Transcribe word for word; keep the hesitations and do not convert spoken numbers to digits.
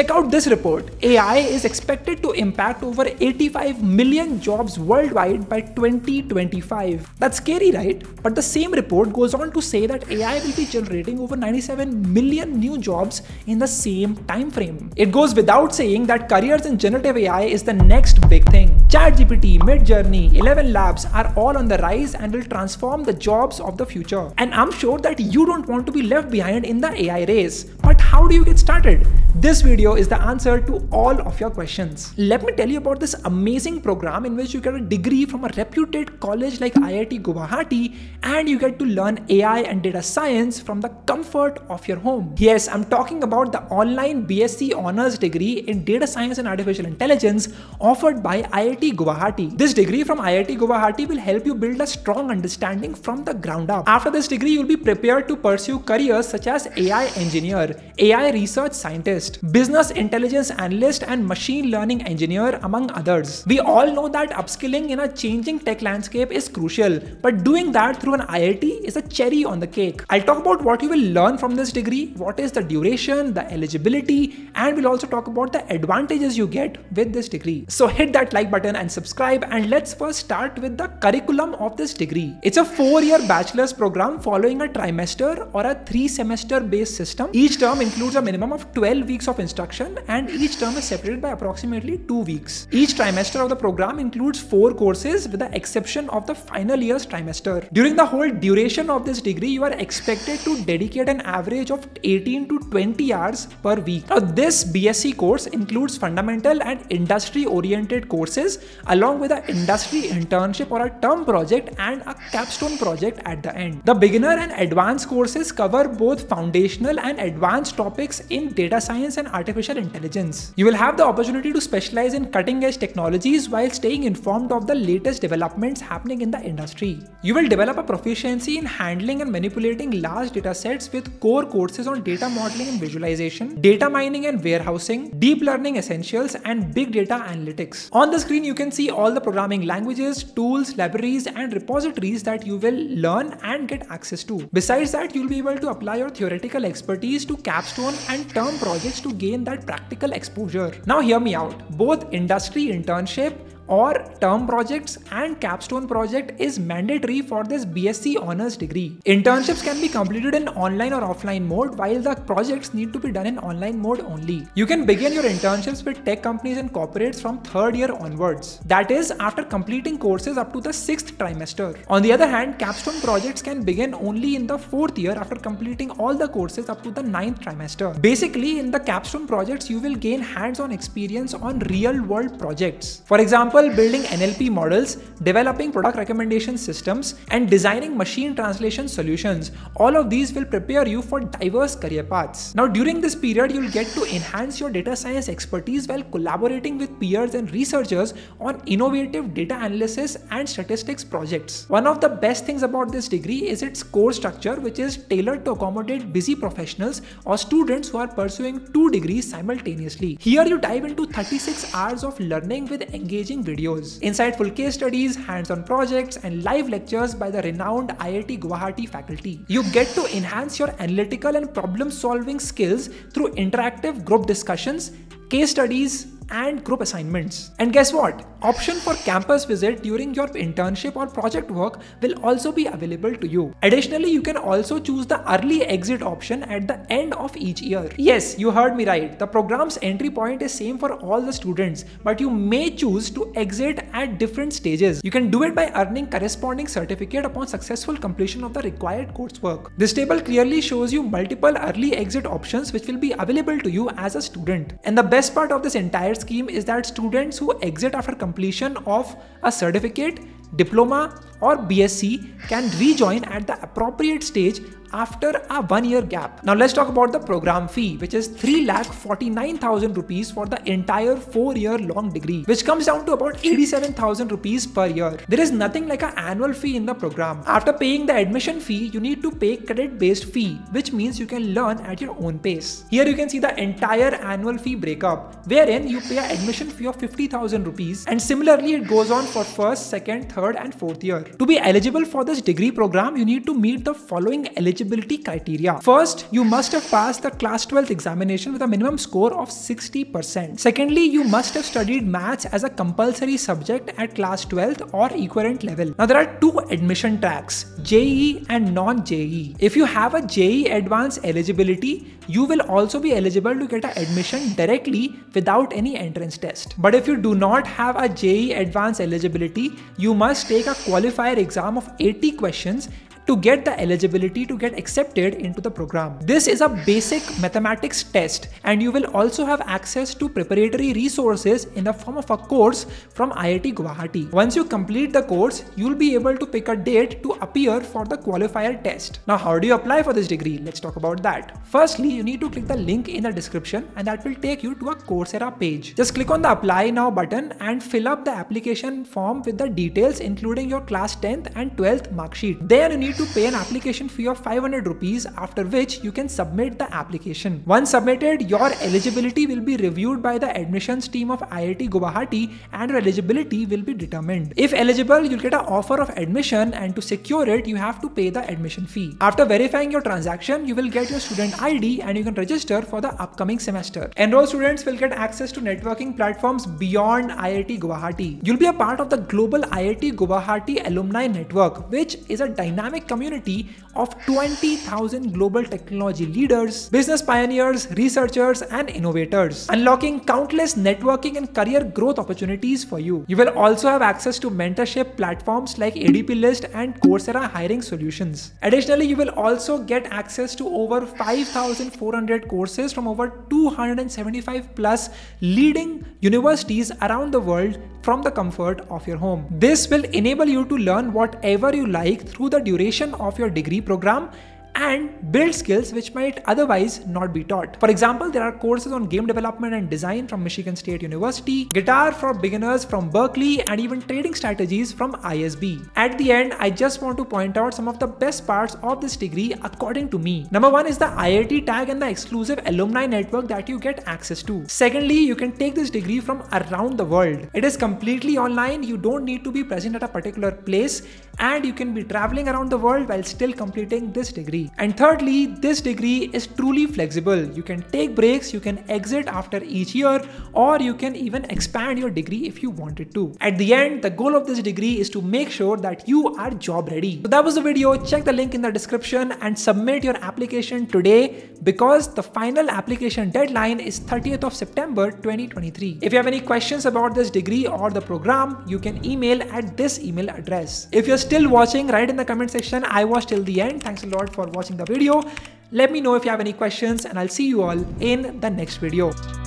Check out this report. A I is expected to impact over eighty-five million jobs worldwide by twenty twenty-five. That's scary, right? But the same report goes on to say that A I will be generating over ninety-seven million new jobs in the same time frame. It goes without saying that careers in generative A I is the next big thing. ChatGPT, Mid Journey, Eleven Labs are all on the rise and will transform the jobs of the future. And I'm sure that you don't want to be left behind in the A I race. But how do you get started? This video is the answer to all of your questions. Let me tell you about this amazing program in which you get a degree from a reputed college like I I T Guwahati and you get to learn A I and data science from the comfort of your home. Yes, I'm talking about the online B S c honors degree in data science and artificial intelligence offered by I I T Guwahati. This degree from I I T Guwahati will help you build a strong understanding from the ground up. After this degree, you'll be prepared to pursue careers such as A I engineer, A I research scientist, business intelligence analyst, and machine learning engineer, among others. We all know that upskilling in a changing tech landscape is crucial, but doing that through an I I T is a cherry on the cake. I'll talk about what you will learn from this degree, what is the duration, the eligibility, and we'll also talk about the advantages you get with this degree. So hit that like button and subscribe, and let's first start with the curriculum of this degree. It's a four-year bachelor's program following a trimester or a three-semester based system. Each term includes a minimum of twelve weeks of instruction, and each term is separated by approximately two weeks. Each trimester of the program includes four courses, with the exception of the final year's trimester. During the whole duration of this degree, you are expected to dedicate an average of eighteen to twenty hours per week. Now, this B S c course includes fundamental and industry-oriented courses, along with an industry internship or a term project and a capstone project at the end. The beginner and advanced courses cover both foundational and advanced topics in data science and artificial intelligence. You will have the opportunity to specialize in cutting-edge technologies while staying informed of the latest developments happening in the industry. You will develop a proficiency in handling and manipulating large data sets with core courses on data modeling and visualization, data mining and warehousing, deep learning essentials, and big data analytics. On the screen, you can see all the programming languages, tools, libraries, and repositories that you will learn and get access to. Besides that, you'll be able to apply your theoretical expertise to capstone and term projects to gain that practical exposure. Now hear me out. Both industry internship or term projects and capstone project is mandatory for this B S c honors degree. Internships can be completed in online or offline mode, while the projects need to be done in online mode only. You can begin your internships with tech companies and corporates from third year onwards. That is, after completing courses up to the sixth trimester. On the other hand, capstone projects can begin only in the fourth year after completing all the courses up to the ninth trimester. Basically, in the capstone projects, you will gain hands-on experience on real-world projects. For example, building N L P models, developing product recommendation systems, and designing machine translation solutions. All of these will prepare you for diverse career paths. Now, during this period, you'll get to enhance your data science expertise while collaborating with peers and researchers on innovative data analysis and statistics projects. One of the best things about this degree is its core structure, which is tailored to accommodate busy professionals or students who are pursuing two degrees simultaneously. Here, you dive into thirty-six hours of learning with engaging videos, insightful case studies, hands-on projects, and live lectures by the renowned I I T Guwahati faculty. You get to enhance your analytical and problem-solving skills through interactive group discussions, case studies, and group assignments. And guess what? Option for campus visit during your internship or project work will also be available to you. Additionally, you can also choose the early exit option at the end of each year. Yes, you heard me right. The program's entry point is same for all the students, but you may choose to exit at different stages. You can do it by earning corresponding certificate upon successful completion of the required coursework. This table clearly shows you multiple early exit options which will be available to you as a student. And the best part of this entire scheme is that students who exit after completion of a certificate, diploma, or B S c can rejoin at the appropriate stage after a one-year gap. Now let's talk about the program fee, which is three lakh forty-nine thousand rupees for the entire four-year long degree, which comes down to about eighty-seven thousand rupees per year. There is nothing like an annual fee in the program. After paying the admission fee, you need to pay credit-based fee, which means you can learn at your own pace. Here you can see the entire annual fee breakup, wherein you pay an admission fee of fifty thousand rupees, and similarly it goes on for first, second, third, and fourth year. To be eligible for this degree program, you need to meet the following eligibility criteria. First, you must have passed the class twelfth examination with a minimum score of sixty percent. Secondly, you must have studied maths as a compulsory subject at class twelfth or equivalent level. Now, there are two admission tracks, J E E and non-J E E. If you have a J E E Advanced eligibility, you will also be eligible to get an admission directly without any entrance test. But if you do not have a J E E Advanced eligibility, you must take a qualifier exam of eighty questions to get the eligibility to get accepted into the program. This is a basic mathematics test, and you will also have access to preparatory resources in the form of a course from I I T Guwahati. Once you complete the course, you'll be able to pick a date to appear for the qualifier test. Now, how do you apply for this degree? Let's talk about that. Firstly, you need to click the link in the description, and that will take you to a Coursera page. Just click on the Apply Now button and fill up the application form with the details, including your class tenth and twelfth mark sheet. Then you need to to pay an application fee of five hundred rupees, after which you can submit the application. Once submitted, your eligibility will be reviewed by the admissions team of I I T Guwahati, and your eligibility will be determined. If eligible, you'll get an offer of admission, and to secure it, you have to pay the admission fee. After verifying your transaction, you will get your student I D and you can register for the upcoming semester. Enrolled students will get access to networking platforms beyond I I T Guwahati. You'll be a part of the global I I T Guwahati alumni network, which is a dynamic community of twenty thousand global technology leaders, business pioneers, researchers, and innovators, unlocking countless networking and career growth opportunities for you. You will also have access to mentorship platforms like A D P List and Coursera hiring solutions. Additionally, you will also get access to over five thousand four hundred courses from over two hundred seventy-five plus leading universities around the world from the comfort of your home. This will enable you to learn whatever you like through the duration of your degree program and build skills which might otherwise not be taught. For example, there are courses on game development and design from Michigan State University, guitar for beginners from Berkeley, and even trading strategies from I S B. At the end, I just want to point out some of the best parts of this degree according to me. Number one is the I I T tag and the exclusive alumni network that you get access to. Secondly, you can take this degree from around the world. It is completely online. You don't need to be present at a particular place, and you can be traveling around the world while still completing this degree. And thirdly, this degree is truly flexible. You can take breaks, you can exit after each year, or you can even expand your degree if you wanted to. At the end, the goal of this degree is to make sure that you are job ready. So that was the video. Check the link in the description and submit your application today, because the final application deadline is thirtieth of September twenty twenty-three. If you have any questions about this degree or the program, you can email at this email address. If you're still watching, write in the comment section, "I watched till the end." Thanks a lot for watching the video. Let me know if you have any questions, and I'll see you all in the next video.